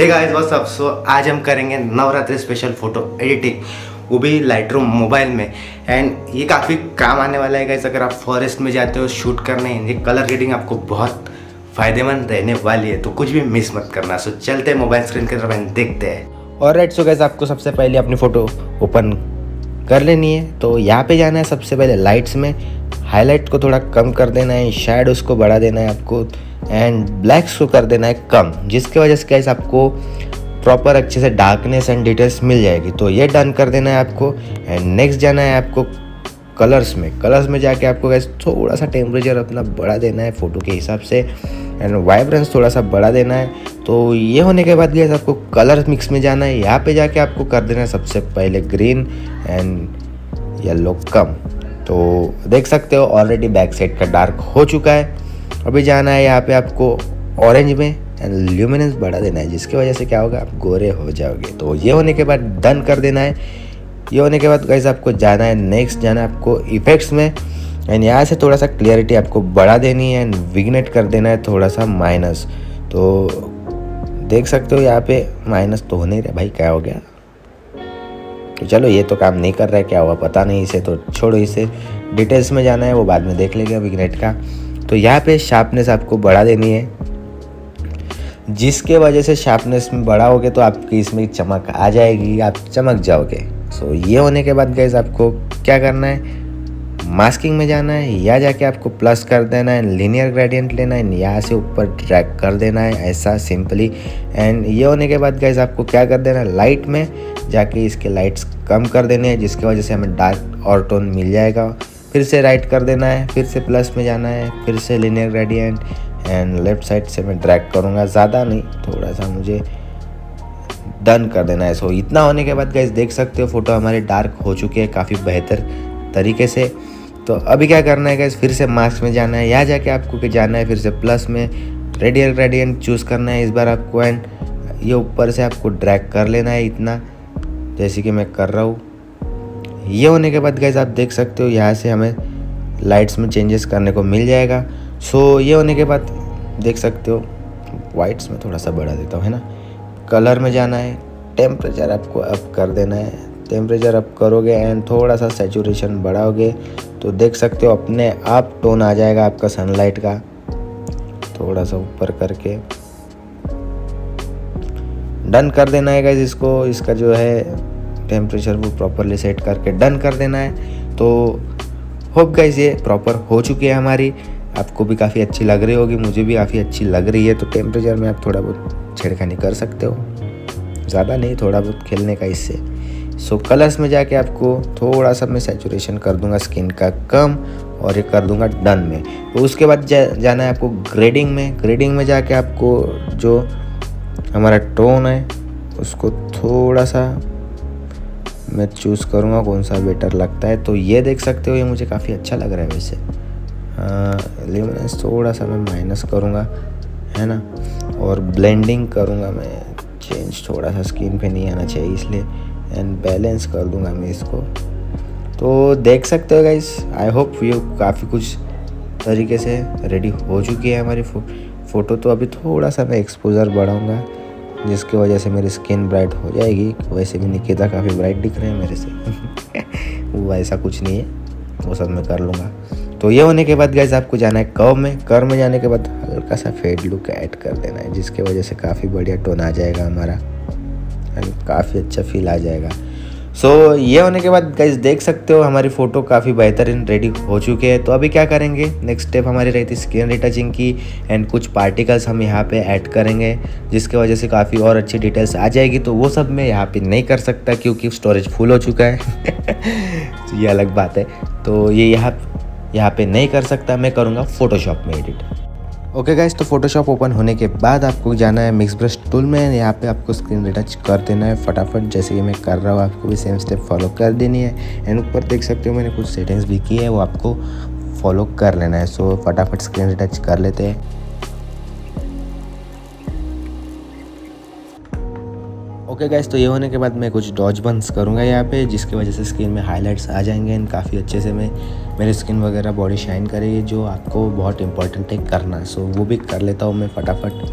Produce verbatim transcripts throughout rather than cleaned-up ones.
Hey guys what's up. सो आज हम करेंगे नवरात्रि स्पेशल फोटो एडिटिंग, वो भी लाइटरूम मोबाइल में। एंड ये काफ़ी काम आने वाला है गाइस। अगर आप फॉरेस्ट में जाते हो शूट करने, ये कलर ग्रेडिंग आपको बहुत फ़ायदेमंद रहने वाली है, तो कुछ भी मिस मत करना। सो चलते हैं मोबाइल स्क्रीन की तरफ, देखते हैं। और राइट, सो गाइस आपको सबसे पहले अपनी फ़ोटो ओपन कर लेनी है। तो यहाँ पर जाना है सबसे पहले लाइट्स में, हाईलाइट को थोड़ा कम कर देना है, शेडोज़ को बढ़ा देना है आपको, एंड ब्लैक्स को कर देना है कम, जिसके वजह से गाइस आपको प्रॉपर अच्छे से डार्कनेस एंड डिटेल्स मिल जाएगी। तो ये डन कर देना है आपको। एंड नेक्स्ट जाना है आपको कलर्स में। कलर्स में जाके आपको गाइस थोड़ा सा टेम्परेचर अपना बढ़ा देना है फ़ोटो के हिसाब से, एंड वाइब्रेंस थोड़ा सा बढ़ा देना है। तो ये होने के बाद गाइस आपको कलर मिक्स में जाना है। यहाँ पर जाके आपको कर देना है सबसे पहले ग्रीन एंड येलो कम। तो देख सकते हो ऑलरेडी बैक साइड का डार्क हो चुका है। अभी जाना है यहाँ पे आपको ऑरेंज में एंड ल्यूमिनेंस बढ़ा देना है, जिसकी वजह से क्या होगा, आप गोरे हो जाओगे। तो ये होने के बाद डन कर देना है। ये होने के बाद गाइस आपको जाना है नेक्स्ट, जाना है आपको इफ़ेक्ट्स में, एंड यहाँ से थोड़ा सा क्लियरिटी आपको बढ़ा देनी है एंड विग्नेट कर देना है थोड़ा सा माइनस। तो देख सकते हो यहाँ पे माइनस तो हो नहीं रहा भाई, क्या हो गया। तो चलो ये तो काम नहीं कर रहा है, क्या हुआ पता नहीं, इसे तो छोड़ो, इसे डिटेल्स में जाना है, वो बाद में देख लेंगे विग्नेट का। तो यहाँ पे शार्पनेस आपको बढ़ा देनी है, जिसके वजह से शार्पनेस में बढ़ाओगे तो आपकी इसमें चमक आ जाएगी, आप चमक जाओगे। सो ये होने के बाद गाइस आपको क्या करना है, मास्किंग में जाना है, या जाके आपको प्लस कर देना है, लीनियर ग्रेडियंट लेना है, यहाँ से ऊपर ड्रैग कर देना है ऐसा सिंपली। एंड ये होने के बाद गाइस आपको क्या कर देना है, लाइट में जाके इसके लाइट्स कम कर देने हैं, जिसकी वजह से हमें डार्क और टोन मिल जाएगा। फिर से राइट कर देना है, फिर से प्लस में जाना है, फिर से linear gradient and left side से मैं ड्रैग करूँगा, ज़्यादा नहीं, थोड़ा सा मुझे डन कर देना है। सो इतना होने के बाद गाइस देख सकते हो फोटो हमारे डार्क हो चुके हैं काफ़ी बेहतर तरीके से। तो अभी क्या करना है गाइस, फिर से मास्क में जाना है, यहाँ जाके आपको जाना है, फिर से प्लस में रेडियल ग्रेडियंट चूज़ करना है इस बार आपको, एंड ये ऊपर से आपको ड्रैग कर लेना है इतना, जैसे कि मैं कर रहा हूँ। ये होने के बाद गाइस आप देख सकते हो यहाँ से हमें लाइट्स में चेंजेस करने को मिल जाएगा। सो ये होने के बाद देख सकते हो वाइट्स में थोड़ा सा बढ़ा देता हूँ, है ना। कलर में जाना है, टेम्परेचर आपको अप कर देना है, टेम्परेचर अप करोगे एंड थोड़ा सा सैचुरेशन बढ़ाओगे तो देख सकते हो अपने आप टोन आ जाएगा आपका सनलाइट का, थोड़ा सा ऊपर करके डन कर देना है गाइस इसको। इसका जो है टेम्परेचर वो प्रॉपरली सेट करके डन कर देना है। तो होप गाइस ये प्रॉपर हो चुकी है हमारी, आपको भी काफ़ी अच्छी लग रही होगी, मुझे भी काफ़ी अच्छी लग रही है। तो टेम्परेचर में आप थोड़ा बहुत छेड़खानी कर सकते हो, ज़्यादा नहीं, थोड़ा बहुत खेलने का इससे। सो कलर्स में जाके आपको थोड़ा सा मैं सैचुरेशन कर दूंगा स्किन का कम, और ये कर दूंगा डन में। तो उसके बाद जा, जाना है आपको ग्रेडिंग में। ग्रेडिंग में जाके आपको जो हमारा टोन है उसको थोड़ा सा मैं चूज़ करूँगा कौन सा बेटर लगता है। तो ये देख सकते हो ये मुझे काफ़ी अच्छा लग रहा है वैसे। ल्यूमिनेंस थोड़ा सा मैं माइनस करूँगा, है ना, और ब्लेंडिंग करूँगा मैं, चेंज थोड़ा सा स्किन पे नहीं आना चाहिए इसलिए, एंड बैलेंस कर दूंगा मैं इसको। तो देख सकते हो गाइस, आई होप ये काफ़ी कुछ तरीके से रेडी हो चुकी है हमारी फो, फोटो। तो अभी थोड़ा सा मैं एक्सपोजर बढ़ाऊंगा, जिसकी वजह से मेरी स्किन ब्राइट हो जाएगी। वैसे भी निकिता काफ़ी ब्राइट दिख रहे हैं मेरे से वो ऐसा कुछ नहीं है, वो सब मैं कर लूँगा। तो ये होने के बाद गाइस आपको जाना है कर्व में। कर्व में जाने के बाद हल्का सा फेड लुक ऐड कर देना है, जिसकी वजह से काफ़ी बढ़िया टोन आ जाएगा हमारा, काफ़ी अच्छा फील आ जाएगा। सो so, ये होने के बाद गाइस देख सकते हो हमारी फ़ोटो काफ़ी बेहतरीन रेडी हो चुकी है। तो अभी क्या करेंगे, नेक्स्ट स्टेप हमारी रहती स्किन रिटचिंग की, एंड कुछ पार्टिकल्स हम यहाँ पे ऐड करेंगे, जिसकी वजह से काफ़ी और अच्छी डिटेल्स आ जाएगी। तो वो सब मैं यहाँ पे नहीं कर सकता क्योंकि स्टोरेज फुल हो चुका है ये अलग बात है। तो ये यहाँ यहाँ पर नहीं कर सकता, मैं करूँगा फ़ोटोशॉप में एडिट। ओके गाइस, तो फोटोशॉप ओपन होने के बाद आपको जाना है मिक्स ब्रश टूल में। यहाँ पे आपको स्क्रीन रिटच कर देना है फटाफट, जैसे कि मैं कर रहा हूँ, आपको भी सेम स्टेप फॉलो कर देनी है। एंड ऊपर देख सकते हो मैंने कुछ सेटिंग्स भी की है, वो आपको फॉलो कर लेना है। सो फटाफट स्क्रीन रिटच कर लेते हैं। ओके गाइस, तो ये होने के बाद मैं कुछ डॉज बंस करूँगा यहाँ पे, जिसकी वजह से स्किन में हाइलाइट्स आ जाएंगे एंड काफ़ी अच्छे से मैं मेरी स्किन वगैरह बॉडी शाइन करेगी, जो आपको बहुत इंपॉर्टेंट है करना। सो वो भी कर लेता हूँ मैं फटाफट।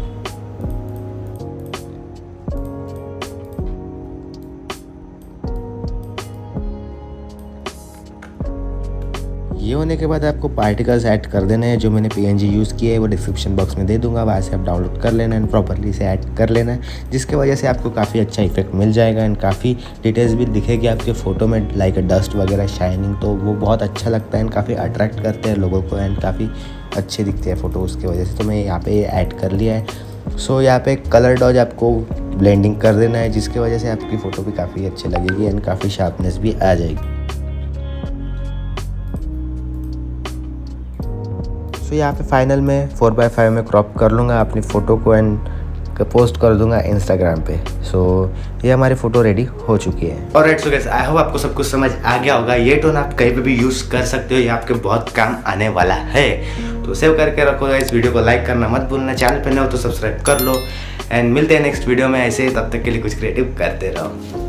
ये होने के बाद आपको पार्टिकल्स ऐड कर देने हैं। जो मैंने पीएनजी यूज़ किए है वो डिस्क्रिप्शन बॉक्स में दे दूंगा, वहाँ से आप डाउनलोड कर लेना एंड प्रॉपरली इसे ऐड कर लेना है, जिसके वजह से आपको काफ़ी अच्छा इफेक्ट मिल जाएगा एंड काफ़ी डिटेल्स भी दिखेगी आपके फ़ोटो में, लाइक डस्ट वगैरह शाइनिंग, तो वो बहुत अच्छा लगता है एंड काफ़ी अट्रैक्ट करते हैं लोगों को एंड काफ़ी अच्छे दिखते हैं फ़ोटो उसकी वजह से। तो मैं यहाँ पे ऐड कर लिया है। सो यहाँ पे कलर डॉज आपको ब्लेंडिंग कर देना है, जिसकी वजह से आपकी फ़ोटो भी काफ़ी अच्छी लगेगी एंड काफ़ी शार्पनेस भी आ जाएगी। सो यहाँ पे फाइनल में फोर बाई फाइव में क्रॉप कर लूँगा अपनी फ़ोटो को एंड पोस्ट कर दूंगा इंस्टाग्राम पे। सो so, ये हमारी फोटो रेडी हो चुकी है। Alright so guys, I hope आपको सब कुछ समझ आ गया होगा। ये टोन आप कहीं पे भी यूज कर सकते हो, ये आपके बहुत काम आने वाला है। तो सेव करके रखो गाइस, वीडियो को लाइक करना मत भूलना, चैनल पे नए हो तो सब्सक्राइब कर लो एंड मिलते हैं नेक्स्ट वीडियो में। ऐसे तब तक के लिए कुछ क्रिएटिव करते रहो।